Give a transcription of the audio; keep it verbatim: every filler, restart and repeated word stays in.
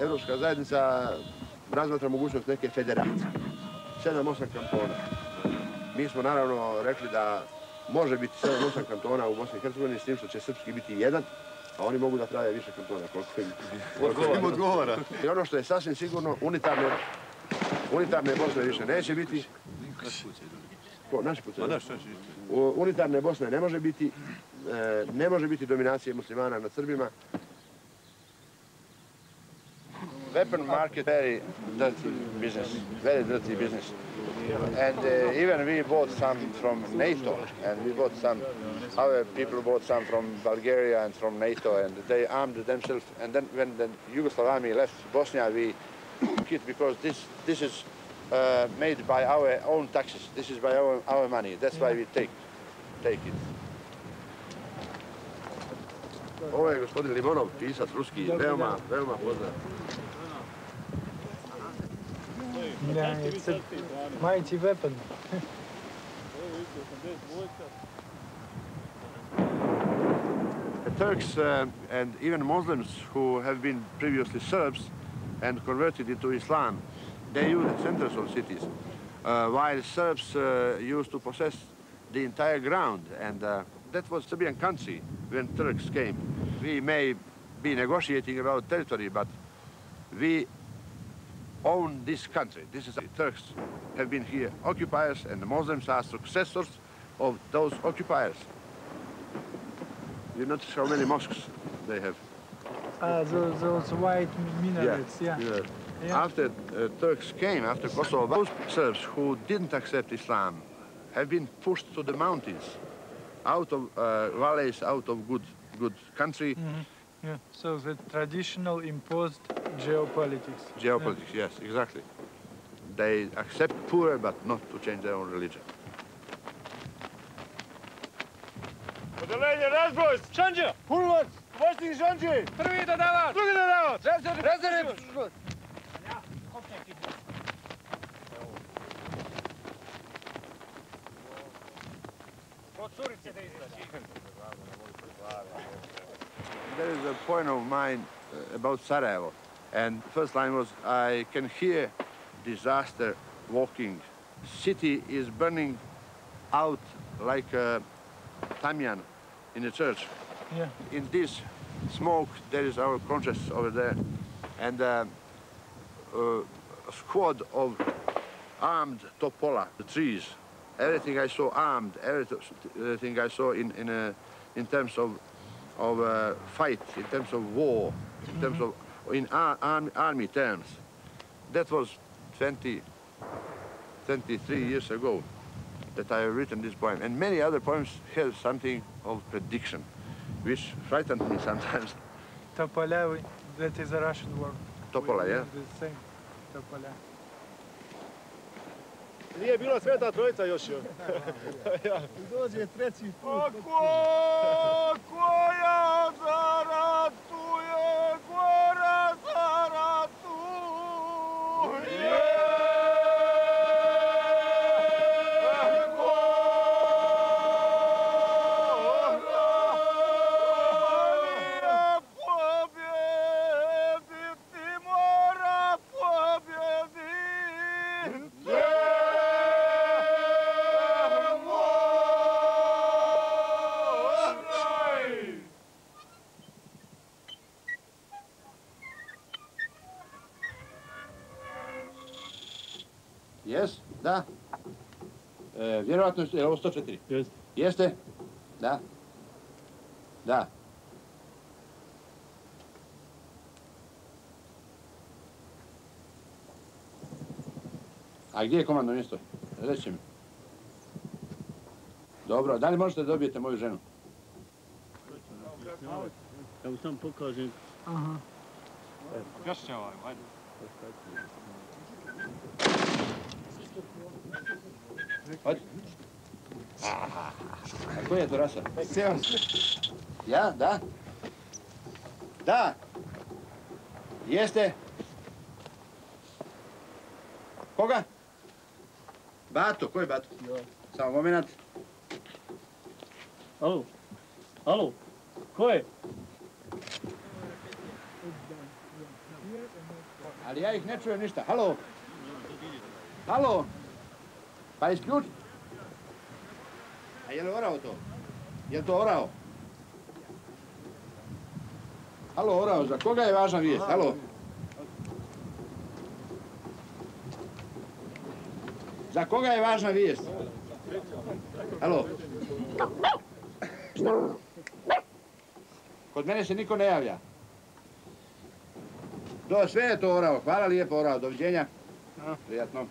Evropska zajednica razmatra mogućnost neke federacije. sedam, osam kantona. Mi smo naravno rekli da može biti sedam, osam kantona u Bosni i Hercegovini, s tim što će srpski biti jedan, a oni mogu da prave više kantona, koliko im odgovara. I ono što je sasvim sigurno, unitarne Bosne više neće biti. Naši pucaj. Unitarne Bosne ne može biti, ne može biti dominacije muslimana nad Srbima. Weapon market very dirty business, very dirty business, and uh, even we bought some from NATO, and we bought some, our people bought some from Bulgaria and from NATO, and they armed themselves. And then when the Yugoslav army left Bosnia, we quit because this this is uh, made by our own taxes. This is by our our money. That's why we take take it. Ovo je gospodin Limonov, pisac ruski, veoma, veoma poznat. Yeah, it's a mighty weapon. The Turks uh, and even Muslims who have been previously Serbs and converted into Islam, they use the centers of cities, uh, while Serbs uh, used to possess the entire ground. And uh, that was Serbian country when Turks came. We may be negotiating about territory, but we own this country. This is the Turks have been here occupiers, and the Muslims are successors of those occupiers. You notice how many mosques they have? Uh, those, those white minarets, yeah. yeah. yeah. yeah. After uh, Turks came, after Kosovo, those Serbs who didn't accept Islam have been pushed to the mountains, out of uh, valleys, out of good, good country. Mm-hmm. Yeah. So the traditional imposed geopolitics. Geopolitics, yeah. Yes, exactly. They accept poor, but not to change their own religion. Odeljenje, razbroj, šanđa, hulvac, voćnik šanđe, prvi dodavac, drugi dodavac, rezervi, rezervi. Procurice da izlazi. There is a point of mine about Sarajevo, and the first line was, I can hear disaster walking. City is burning out like a tamian in a church. Yeah. In this smoke, there is our conscience over there, and uh, a squad of armed topola, the trees. Everything I saw armed, everything I saw in, in, a, in terms of of uh, fight, in terms of war, in terms of, in ar arm army terms. That was twenty, twenty-three years ago that I have written this poem. And many other poems have something of prediction, which frightens me sometimes. Topola, that is a Russian word. Topola, yeah? The same, Topola. Nije bilo sveta trojica još još. Dođe treći put. Ako koja zaratuje, gora zaratuje. Jes, da. Vjerovatno je ovo sto četiri. Jeste. Jeste? Da. Da. A gdje je komandno mjesto? Reći mi. Dobro, da li možete da dobijete moju ženu? Ja mu sam pokažem. Aha. Kašće ovaj, ajde. Hajde. Koja je to rasa? Seonska. Ja, da? Da. Jeste. Koga? Bato, ko je Bato? Samo moment. Alo. Alo. Ko je? Ali ja ih ne čujem ništa. Halo? Halo? Pa isključi. A je li orao to? Je li to orao? Halo, orao, za koga je važna vijest? Halo? Za koga je važna vijest? Halo? Kod mene se niko ne javlja. To, sve je to orao. Hvala lijepo, orao. Doviđenja. Prijatno.